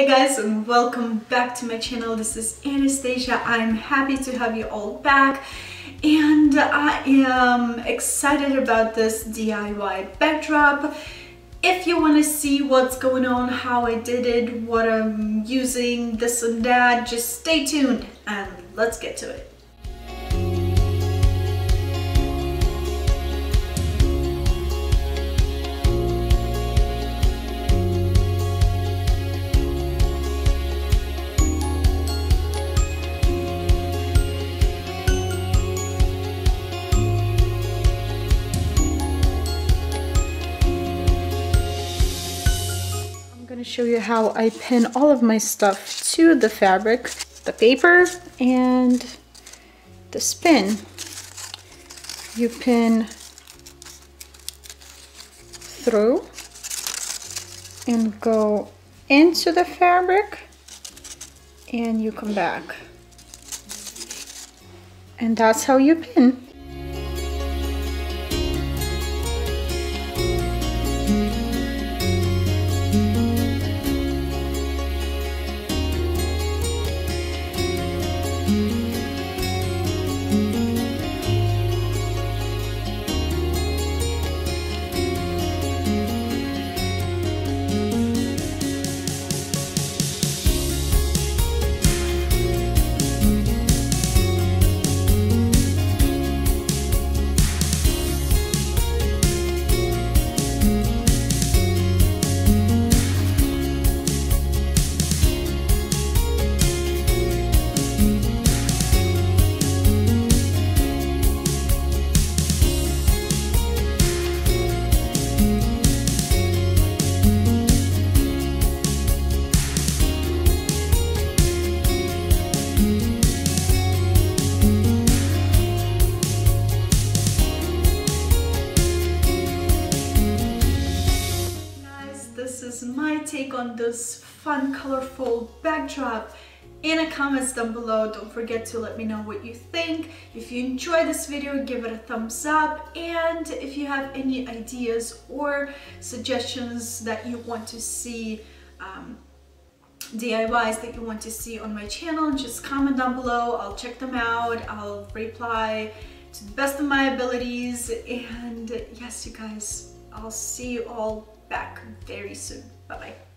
Hey guys, and welcome back to my channel. This is Anastasia. I'm happy to have you all back, and I am excited about this DIY backdrop. If you want to see what's going on, how I did it, what I'm using, this and that, just stay tuned and let's get to it. Show you how I pin all of my stuff to the fabric, the paper and the spin. You pin through and go into the fabric and you come back, and that's how you pin. Take on this fun, colorful backdrop in the comments down below. Don't forget to let me know what you think. If you enjoy this video, give it a thumbs up, and if you have any ideas or suggestions that you want to see, DIYs that you want to see on my channel, just comment down below. I'll check them out, I'll reply to the best of my abilities, and yes, you guys, I'll see you all back very soon. Bye-bye.